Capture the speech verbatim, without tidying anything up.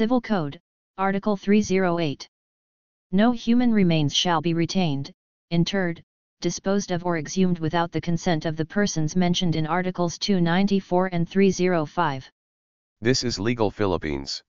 Civil Code, Article three oh eight. No human remains shall be retained, interred, disposed of or exhumed without the consent of the persons mentioned in Articles two ninety-four and three oh five. This is legal Philippines.